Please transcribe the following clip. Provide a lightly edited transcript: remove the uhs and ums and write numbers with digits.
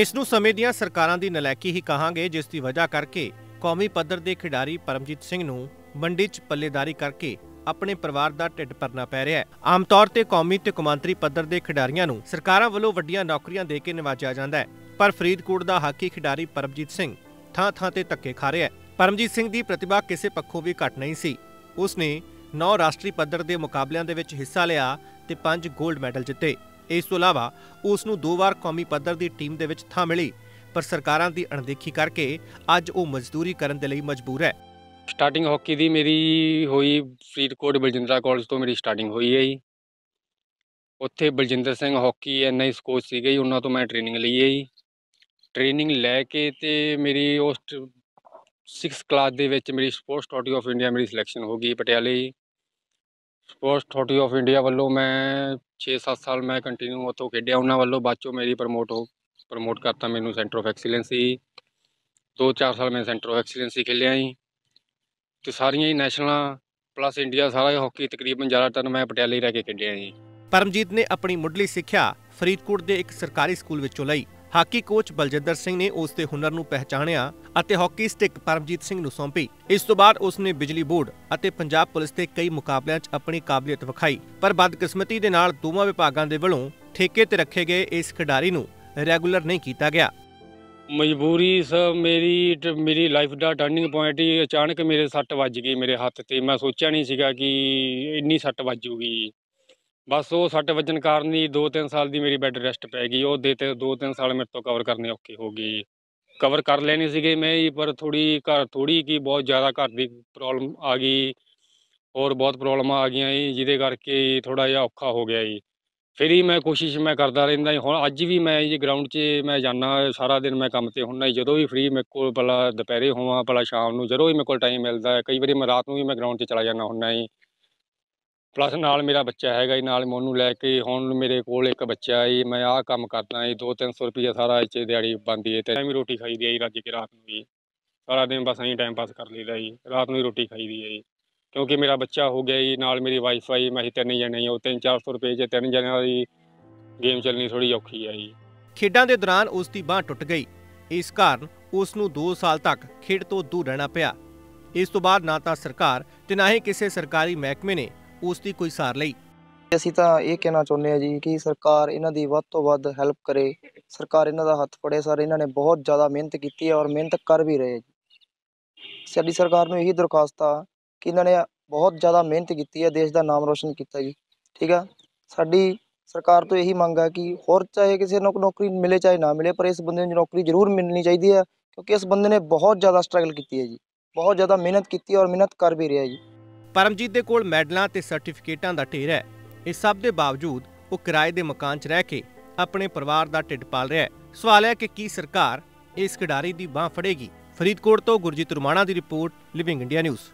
इस नूं समें दीआं सरकारां दी नलैकी ही कहांगे, जिस दी वजह करके कौमी पद्धर दे खिडारी परमजीत सिंह नूं मंडी च पल्लेदारी करके अपने परिवार का ढिड भरना पै रहा है। आम तौर पर कौमी ते कौमांतरी पद्धर दे खिडारियां नूं सरकारां वल्लों वड्डीआं नौकरियां दे के नवाजिया जांदा है, पर फरीदकोट दा हाकी खिडारी परमजीत सिंह थां-थां ते धक्के खा रहा है। परमजीत सिंह दी प्रतिभा किसी पक्षों भी घट नहीं सी। उसने 9 राष्ट्री पद्धर के मुकाबलों के विच हिस्सा लिया ते 5 गोल्ड मैडल जिते। इस तो इलावा उसनूं 2 बार कौमी पद्धर की टीम के विच थां मिली, पर सरकारां दी अणदेखी करके अज वो मजदूरी करन दे लई मजबूर है। स्टार्टिंग हॉकी दी मेरी हुई फरीदकोट बलजिंदरा कॉलेज तो मेरी स्टार्टिंग हुई है जी। उत्थे Baljinder Singh hockey NI coach सीगे, उन्हां तो मैं ट्रेनिंग ली है जी। ट्रेनिंग लैके ते मेरी उस 6th क्लास दे विच मेरी स्पोर्ट्स अथॉरिटी ऑफ इंडिया मेरी सिलेक्शन हो गई पटियाले। स्पोर्ट्स अथॉरिटी ऑफ इंडिया वालों मैं 6-7 साल मैं कंटिन्यू उत्थों खेडिया। उन्हां वालों बाद चो मेरी प्रमोट करता मैनू सेंटर ऑफ एक्सीलेंस ही। 2-4 साल मैं सेंटर ऑफ एक्सीलेंस ही खेलिया जी। तो सारिया ही नैशनल प्लस इंडिया सारा हॉकी तकरीबन ज़्यादातर मैं पटियाले रह के खेडिया जी। परमजीत ने अपनी मुढ़ली सिक्ख्या फरीदकोट के एक सरकारी स्कूल विचों लई। हाकी कोच बलजिंदर सिंह ने उसके हुनर नूं पहचानिया अते हॉकी स्टिक परमजीत सिंह नूं सौंपी। इस तो बाद उसने बिजली बोर्ड अते पंजाब पुलिस के कई मुकाबलियां अपनी काबलियत विखाई, पर बदकिस्मती दे नाल दोवां विभागां दे वलों ठेके ते रखे गए इस खिडारी नूं रेगूलर नहीं कीता गया। मजबूरी सर मेरी लाइफ का टर्निंग पॉइंट ही। अचानक मेरे 6 वज गई मेरे हाथ से। मैं सोचा नहीं सीगा कि इन्नी 6 वजूगी। बस वो 6 वजन कारण ही 2-3 साल की मेरी बैड रेस्ट पै गई। वो 2-3 साल मेरे तो कवर करने औखे हो गई। कवर कर लेने सीगे मैं ही, पर थोड़ी की बहुत ज़्यादा घर की प्रॉब्लम आ गई और बहुत प्रॉब्लम आ गई जी, जिदे करके थोड़ा जहा औखा हो गया जी। फिर ही मैं कोशिश मैं करता रहिंदा जी। हुण अज भी मैं जी ग्राउंड 'च मैं जाना, सारा दिन मैं काम ते हुंदा जी। जदों भी फ्री मेरे कोल भला दुपहरे होवां भला शाम नूं, जदों भी मेरे कोल टाइम मिलदा है। कई वारी मैं रात नूं भी मैं ग्राउंड 'च चला जाना हुंदा जी। प्लस नाल मेरा बच्चा हैगा जी, नाल मैं उन्होंने लैके हुण मेरे कोल एक बच्चा है। मैं आह काम करदा जी, 200-300 रुपया सारा इस दिहाड़ी बनती है। टाइम रोटी खाई दी है रज के। रात नूं जी सारा दिन बस अं टाइम पास कर लईदा जी। रात नूं रोटी खाई दी है जी, क्योंकि मेरा बच्चा हो गया जी, नाल मेरी वाइफ आई। मैं 3 जने जी, 300-400 रुपये 'च 3 जने दी गेम चलनी थोड़ी औखी है जी। खेडों के दौरान उसकी बांह टुट गई, इस कारण उसनूं 2 साल तक खेड तो दूर रहना पिया। इस तो बाद ना तो सरकार ते ना ही किसी सरकारी महकमे ने उसकी कोई सार लई। असीं तां ये कहना चाहुंदे आ जी कि सरकार इन्हां दी वध तों वध हैल्प करे। सरकार इन्हां दा हत्थ फड़े। सर इन्हां ने बहुत ज़्यादा मेहनत की है और मेहनत कर भी रहे जी। साडी सरकार नूं यही दरखास्त आ कि इन्हां ने बहुत ज़्यादा मेहनत की है, देश का नाम रोशन किया जी। ठीक है, साडी सरकार तो यही मंग है कि होर चाहे किसी को नौकरी मिले चाहे ना मिले, पर इस बंदे नूं नौकरी जरूर मिलनी चाहिए है, क्योंकि इस बंदे ने बहुत ज़्यादा स्ट्रगल की है जी, बहुत ज़्यादा मेहनत की है और मेहनत कर भी रहा है जी। परमजीत दे कोल मैडलों ते सर्टिफिकेटां दा ढेर है। इस सब दे बावजूद वो किराए दे मकान 'च रह के अपने परिवार दा ढिड पाल रहा है। सवाल है कि की सरकार इस खिडारी दी बांह फड़ेगी? फरीदकोट तो गुरजीत रुमाना दी रिपोर्ट, लिविंग इंडिया न्यूज़।